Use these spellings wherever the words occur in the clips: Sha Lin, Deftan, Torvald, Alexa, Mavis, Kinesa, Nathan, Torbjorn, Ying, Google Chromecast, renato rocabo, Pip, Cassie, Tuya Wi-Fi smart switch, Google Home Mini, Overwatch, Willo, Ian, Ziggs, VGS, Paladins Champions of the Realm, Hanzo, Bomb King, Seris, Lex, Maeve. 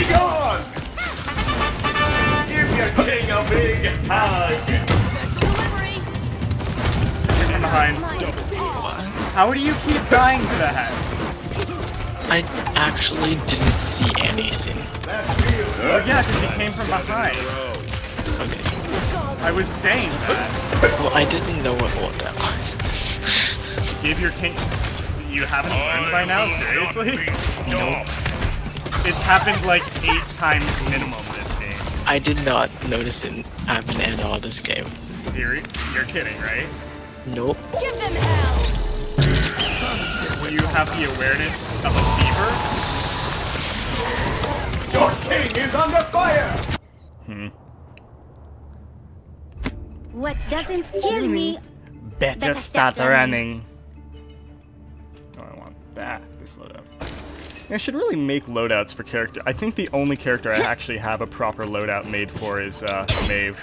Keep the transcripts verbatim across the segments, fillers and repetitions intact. Be gone! Give your king a big hug! I'm behind. How do you keep dying to that? I actually didn't see anything. Oh yeah, because he came from behind. Okay. I was saying that. Well, I didn't know what, what that was. Give your king... You haven't learned by now? Seriously? Nope. It's happened like eight times minimum this game. I did not notice it happen at all this game. Seriously? You're kidding, right? Nope. Give them hell! Will you have the awareness of a fever? Your king is under fire! Hmm. What doesn't kill me? Better, Better start running. running. That this loadout. I should really make loadouts for character. I think the only character I actually have a proper loadout made for is uh, Maeve.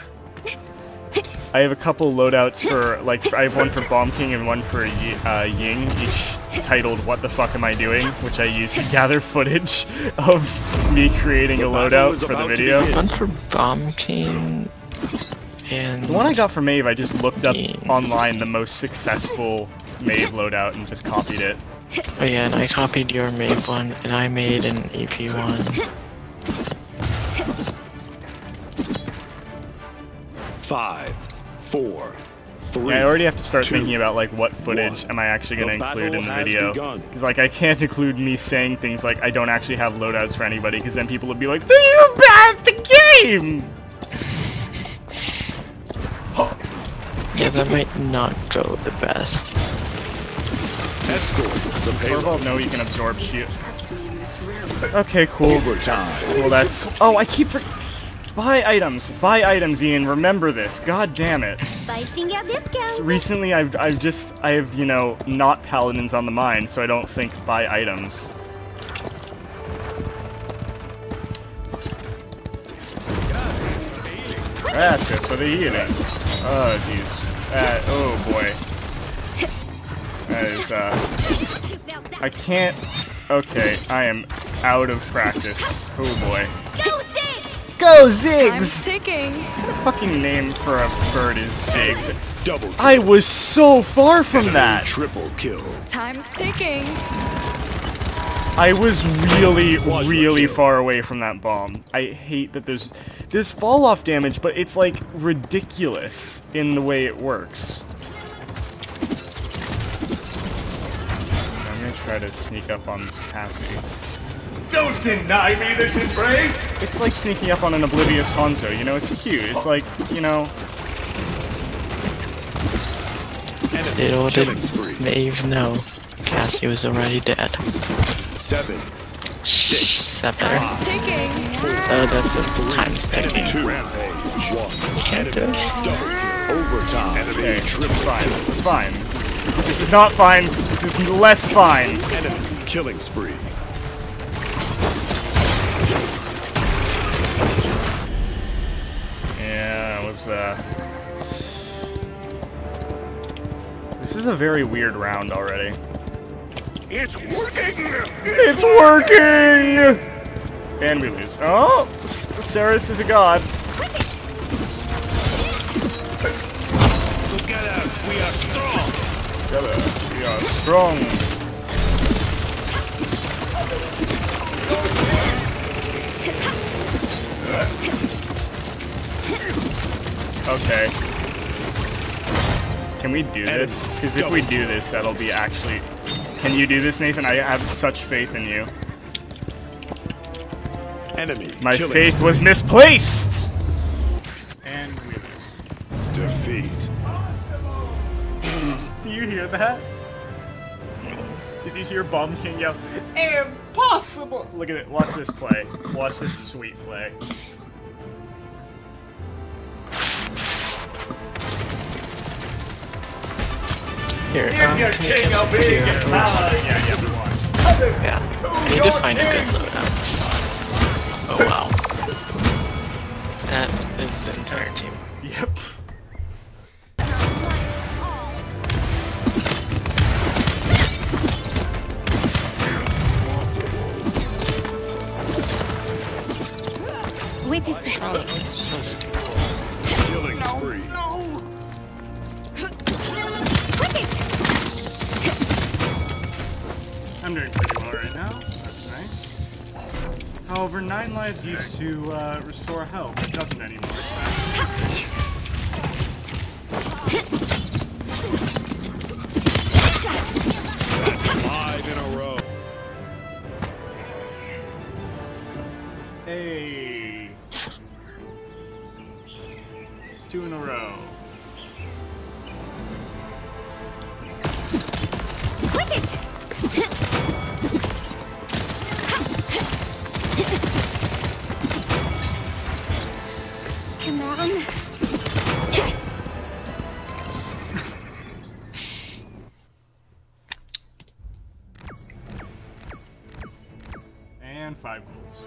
I have a couple loadouts for like for, I have one for Bomb King and one for uh, Ying, each titled "What the fuck am I doing?" which I use to gather footage of me creating a loadout for the video. One for Bomb King. And the one I got for Maeve, I just looked up online the most successful Maeve loadout and just copied it. Oh yeah, and I copied your Maeve one, and I made an E P one. Five, four, three. Yeah, I already have to start two, thinking about like what footage one. am I actually going to include in the video? Because like I can't include me saying things like I don't actually have loadouts for anybody, because then people would be like, "Then you banned the game." Yeah, that might not go the best. Does Torvald know you can absorb shield? Okay, cool. Overtime. Well, that's... Oh, I keep... Buy items. Buy items, Ian. Remember this. God damn it. So recently, I've, I've just... I have, you know, not Paladins on the mind, so I don't think buy items. That's it for the healing. Oh, jeez. Uh, oh, boy. That is, uh... I can't... Okay, I am out of practice. Oh boy. Go Ziggs! Go Ziggs! I'm sticking. The fucking name for a bird is Ziggs. Double kill. I was so far from that! Triple kill. Time's ticking. I was really, really far away from that bomb. I hate that there's... There's fall-off damage, but it's, like, ridiculous in the way it works. Try to sneak up on this Cassie. Don't deny me this embrace! It's like sneaking up on an oblivious Hanzo, you know, it's cute. It's like, you know... Little did Maeve know, Cassie was already dead. Seven. Six. Seven. Oh, that's a time sticking. You can't do it. Overtime. Okay, this is fine. This is fine. This is, this is not fine. This is less fine. Enemy killing spree. Yeah, it was, uh... This is a very weird round already. It's working! It's working! And we lose. Oh! Seris is a god. We are strong! Together, we are strong! Okay. Can we do this? Because if we do this, that'll be actually... Can you do this, Nathan? I have such faith in you. Enemy. My faith was misplaced! And we lose. Defeat. Do you hear that? Did you hear Bomb King yell, "Impossible!" Look at it, watch this play. Watch this sweet play. Here, um, can you get some gear afterwards? Yeah, yeah, yeah. I need to find a good loadout. Oh wow. That is the entire team. Yep. wait this second. So stupid. No, no. Quick it. I'm doing pretty well right now. That's nice. However, nine lives okay. used to uh, restore health. It doesn't anymore. Five in a row. Hey. Two in a row. Quick it. Come on. And five goals.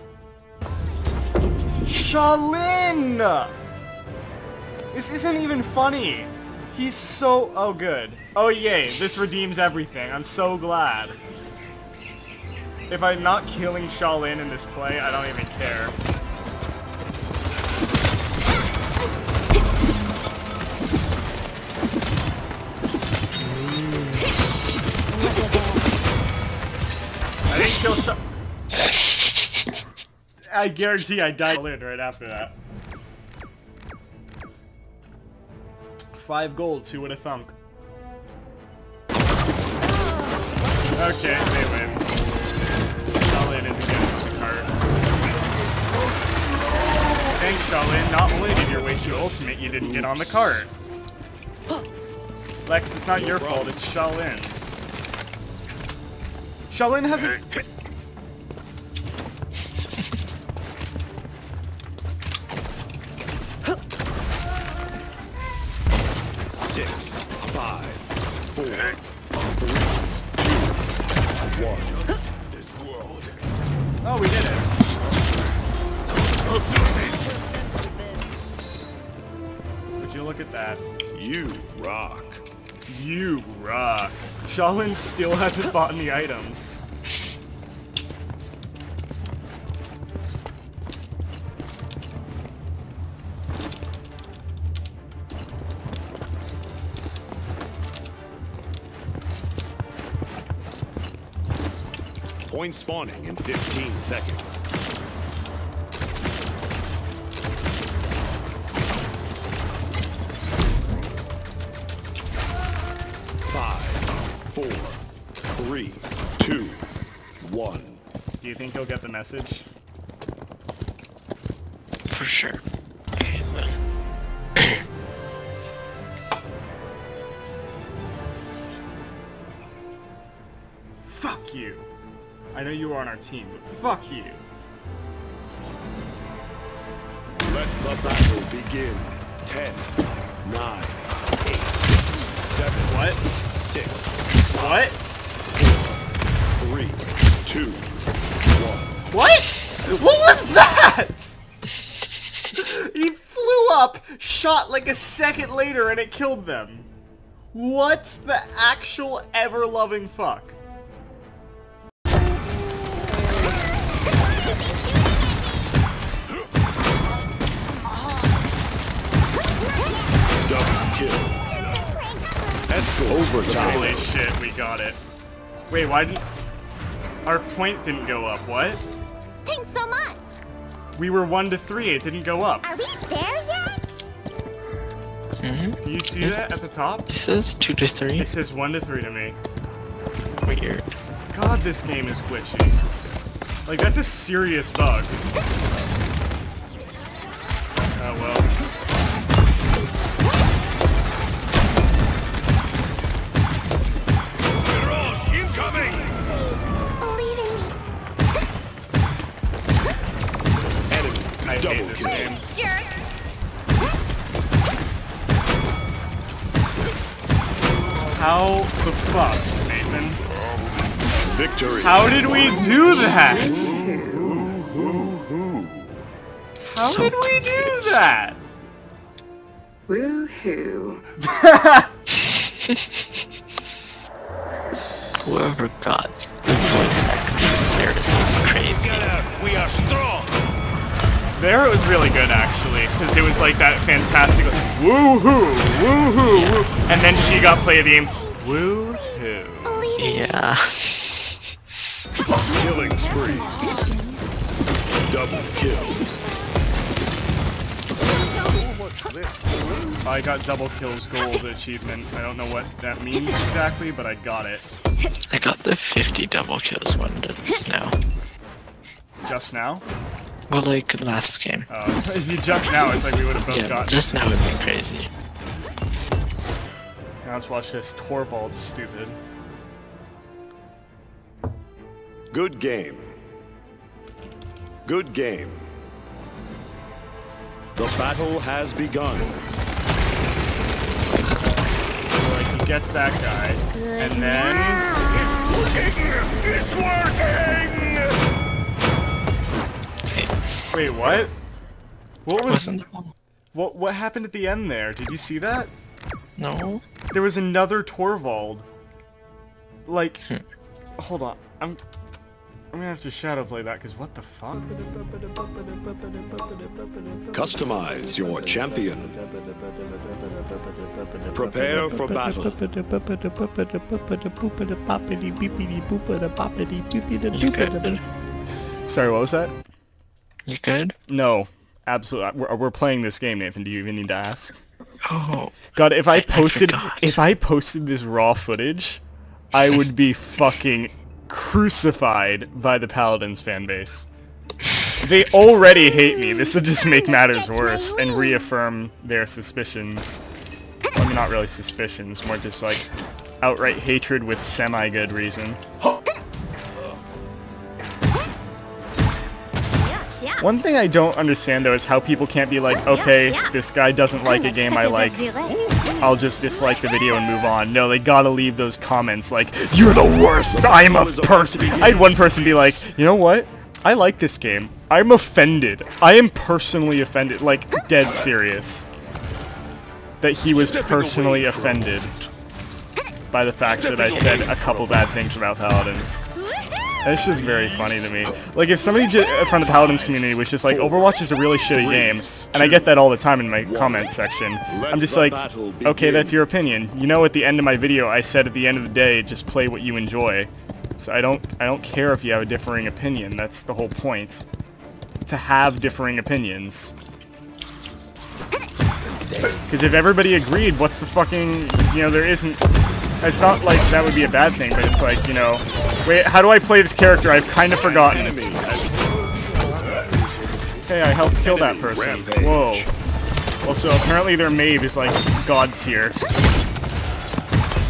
Sha Lin! This isn't even funny. He's so... Oh, good. Oh, yay. This redeems everything. I'm so glad. If I'm not killing Sha Lin in this play, I don't even care. I didn't kill Sha... I guarantee I died in right after that. Five golds, who would have thunk? Okay, they win. Sha Lin is again on the card. Thanks, Sha Lin. Not only did your waste your ultimate, you didn't get on the card. Lex, it's not your fault, it's Sha Lin's. Sha Lin hasn't... Oh, we did it. Would you look at that? You rock. You rock. Sha Lin still hasn't bought any items. Point spawning in fifteen seconds. Five, four, three, two, one. Do you think he'll get the message? For sure. Fuck you. I know you were on our team, but fuck you. Let the battle begin. Ten, nine, eight, seven, what? Six, what? Four, three, two, one. What? What was that? He flew up, shot like a second later, and it killed them. What's the actual ever-loving fuck? Overtime. Holy shit, we got it. Wait, why didn't... Our point didn't go up, what? Thanks so much! We were one to three, it didn't go up. Are we there yet? Mm-hmm. Do you see it's, that at the top? It says two to three. It says one to three to me. Weird. God, this game is glitchy. Like, that's a serious bug. Oh, uh, well. How the fuck, Nathan? Victory. How did we do that? How did we do that? Woohoo. Whoever got the voice actor Seris is crazy. We are strong. There it was really good, actually, because it was like that fantastic woohoo, woohoo, yeah. woo and then she got play of the game, woohoo. Yeah. Killing spree. Double kill. I got double kills gold achievement. I don't know what that means exactly, but I got it. I got the fifty double kills one just now. Just now? Well, like last game. Uh, if you just now, it's like we would have both yeah, gotten. Just now would be crazy. Now let's watch this. Torvald's stupid. Good game. Good game. The battle has begun. Like he gets that guy, and then it's working. It's working. Wait, what? What was? What what happened at the end there? Did you see that? No. There was another Torvald. Like, hmm. hold on. I'm I'm gonna have to shadow play that because what the fuck? Customize your champion. Prepare for battle. You good? Sorry, what was that? You good? No, absolutely. We're, we're playing this game, Nathan. Do you even need to ask? Oh God! If I, I posted, I if I posted this raw footage, I would be fucking crucified by the Paladins fan base. They already hate me. This would just make matters worse and reaffirm their suspicions. Well, I mean, not really suspicions, more just like outright hatred with semi-good reason. One thing I don't understand, though, is how people can't be like, okay, this guy doesn't like a game I like, I'll just dislike the video and move on. No, they gotta leave those comments like, you're the worst, I'm a person. I had one person be like, you know what? I like this game. I'm offended. I am personally offended. Like, dead serious. That he was personally offended by the fact that I said a couple bad things about Paladins. That's just very funny to me. Like, if somebody from the Paladins community was just like, Overwatch is a really shitty game, and I get that all the time in my comment section, I'm just like, okay, that's your opinion. You know, at the end of my video, I said at the end of the day, just play what you enjoy. So I don't, I don't care if you have a differing opinion. That's the whole point. To have differing opinions. Because if everybody agreed, what's the fucking, you know, there isn't... It's not like that would be a bad thing, but it's like, you know... Wait, how do I play this character? I've kind of forgotten. Hey, I helped kill that person. Whoa. Also, apparently their Maeve is like god tier.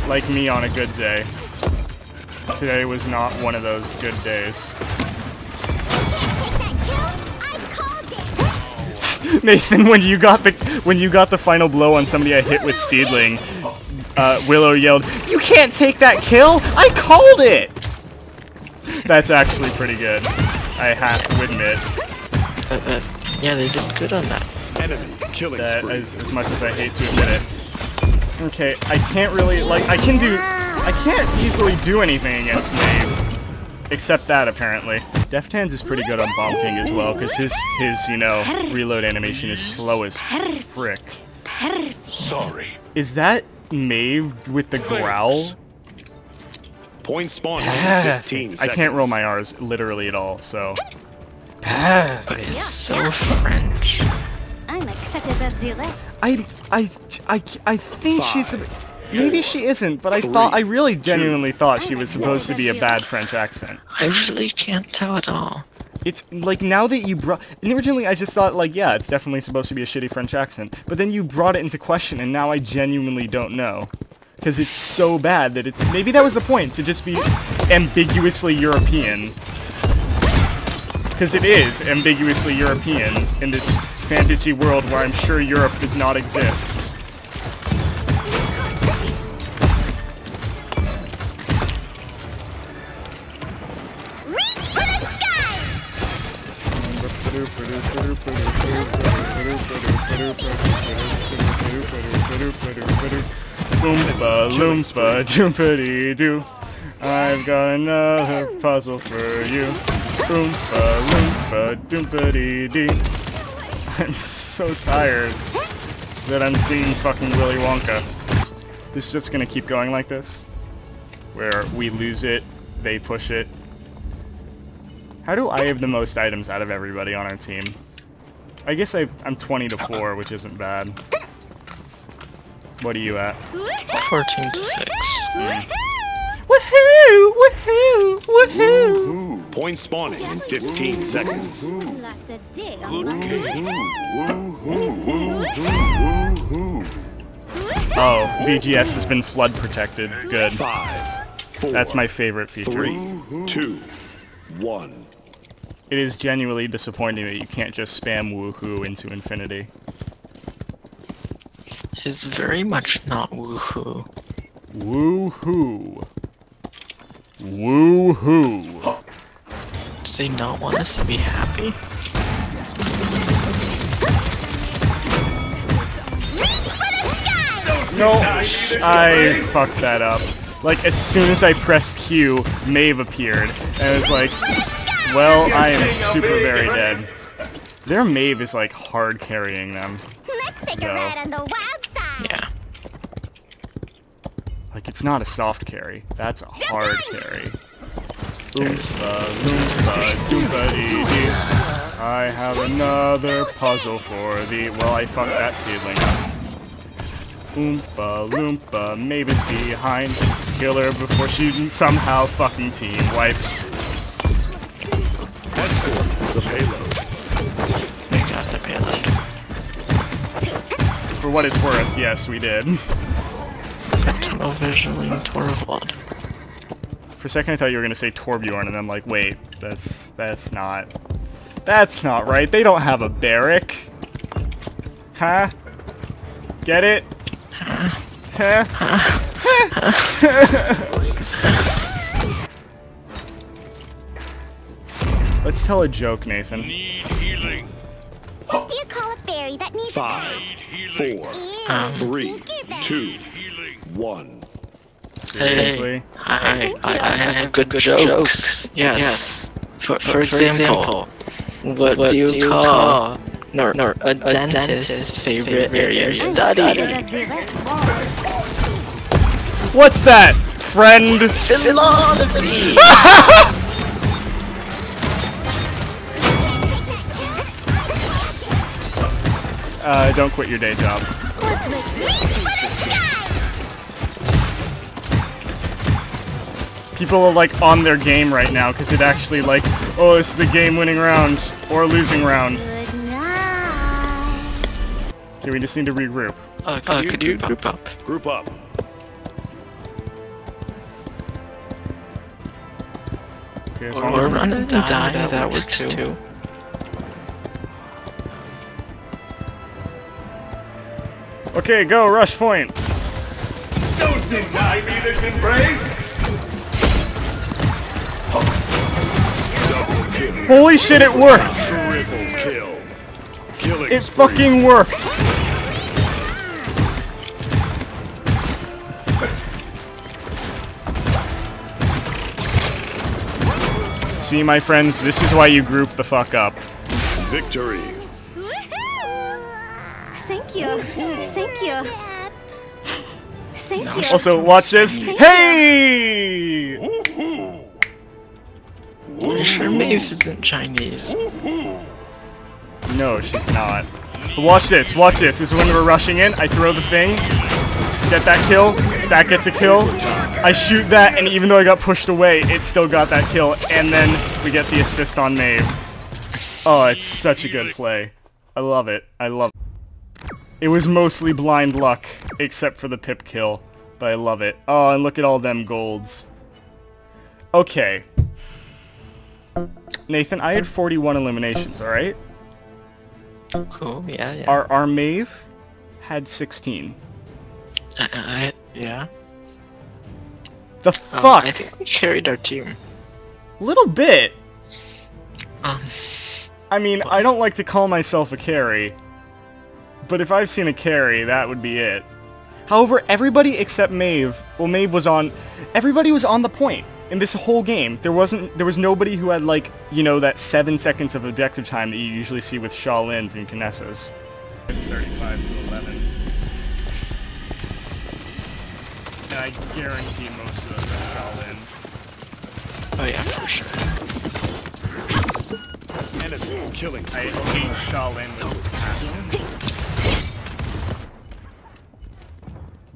Like me on a good day. Today was not one of those good days. Nathan, when you got the when you got the final blow on somebody I hit with Seedling, uh, Willo yelled, "You can't take that kill! I called it!" That's actually pretty good, I have to admit. Uh, uh, yeah, they did good on that. Enemy killing that, as, as much as I hate to admit it. Okay, I can't really, like, I can do, I can't easily do anything against Maeve. Except that, apparently. Deftan's is pretty good on Bomb King as well, because his, his, you know, reload animation is slow as frick. Sorry. Is that Maeve with the growl? Point spawn fifteen seconds. I can't roll my R's literally at all, so. Okay, it's so French. I'm a cut of the rest. I I I I think Five, she's a, maybe she isn't, but I three, thought I really genuinely two, thought she was supposed to be a bad French accent. I really can't tell at all. It's like now that you brought originally I just thought like yeah, it's definitely supposed to be a shitty French accent, but then you brought it into question and now I genuinely don't know. Because it's so bad that it's... Maybe that was the point, to just be ambiguously European. Because it is ambiguously European in this fantasy world where I'm sure Europe does not exist. Reach for the sky! Oompa loompa jumpa doo. I've got another puzzle for you. Oompa loompa doompa dee dee. I'm so tired that I'm seeing fucking Willy Wonka. This is just gonna keep going like this, where we lose it, they push it. How do I have the most items out of everybody on our team? I guess I've, I'm twenty to four, which isn't bad. What are you at? fourteen to six. Mm. Woohoo! Woohoo! Woohoo! Point spawning in fifteen seconds. Oh, V G S has been flood protected. Good. Five, four, that's my favorite feature. Three, two, one. It is genuinely disappointing that you can't just spam woohoo into infinity. It is very much not woohoo. Woohoo. Woohoo! Do they not want us to be happy? No, I fucked that up. Like, as soon as I pressed Q, Maeve appeared, and I was like, well, I am super very dead. Their Maeve is, like, hard carrying them. Let's take a ride on the wild side. Yeah. Like, it's not a soft carry. That's a hard carry. I have another puzzle for the... Well, I fucked that seedling up. Oompa loompa, Mavis behind. Kill her before she somehow fucking team wipes. The payload. They got the payload. For what it's worth, yes, we did. Tunnel visioning Torvald. For a second I thought you were gonna say Torbjorn, and I'm like, wait, that's that's not that's not right. They don't have a barrack. Huh? Get it? Huh? Huh? Let's tell a joke, Nathan. Need healing. What do you call a fairy that needs Five, four, um, three, two. One. Seriously? Hey, I, I, I have good jokes. jokes. Yes. yes. For, for, for example, example what, what do you, do you call, call nor, nor, a, a dentist's, dentist's favorite area study? study? What's that, friend? Philosophy! uh, don't quit your day job. People are like on their game right now because it actually like, oh, it's the game-winning round or losing round. Okay, we just need to regroup. Uh, could, uh, you, could you group up? Group up. Group up. Okay, so or run and die. That, that works too. too. Okay, go rush point. Don't deny me this embrace. Holy shit, it worked! It fucking worked! See, my friends, this is why you group the fuck up. Victory! Thank you! Thank you! Thank you! Also, watch this! Hey! I'm sure Maeve isn't Chinese. No, she's not. But watch this, watch this. This is when we're rushing in. I throw the thing. Get that kill. That gets a kill. I shoot that, and even though I got pushed away, it still got that kill. And then we get the assist on Maeve. Oh, it's such a good play. I love it. I love it. It was mostly blind luck, except for the Pip kill. But I love it. Oh, and look at all them golds. Okay. Nathan, I had forty-one eliminations, alright? Cool, yeah, yeah. Our, our Maeve had sixteen. Uh, I, yeah. The fuck? Um, I think we carried our team. Little bit. Um, I mean, I don't like to call myself a carry, but if I've seen a carry, that would be it. However, everybody except Maeve, well, Maeve was on, everybody was on the point. In this whole game, there wasn't, there was nobody who had, like, you know, that seven seconds of objective time that you usually see with Sha Lin's and Kinesa's. thirty-five to eleven. I guarantee most of those are Sha Lin. Oh yeah, for sure. And it's killing. I hate Sha Lin with passion.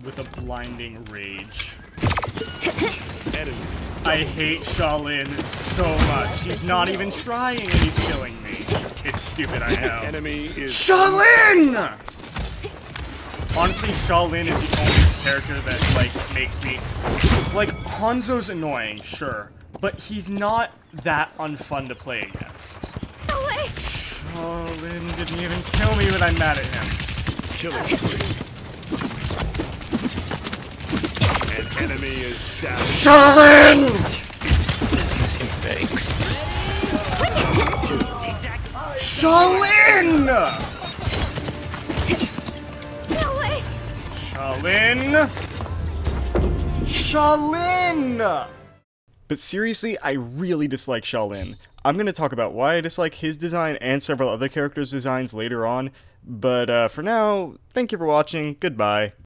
With a blinding rage. I hate Sha Lin so much. He's not even trying and he's killing me. It's stupid, I know. Enemy is Sha Lin! Honestly, Sha Lin is the only character that, like, makes me... Like, Hanzo's annoying, sure. But he's not that unfun to play against. No way! Sha Lin didn't even kill me when I'm mad at him. Kill him. Enemy is Sha Lin! Thanks. Sha Lin! No way! Sha Lin! Sha Lin! But seriously, I really dislike Sha Lin. I'm gonna talk about why I dislike his design and several other characters' designs later on, but uh, for now, thank you for watching, goodbye.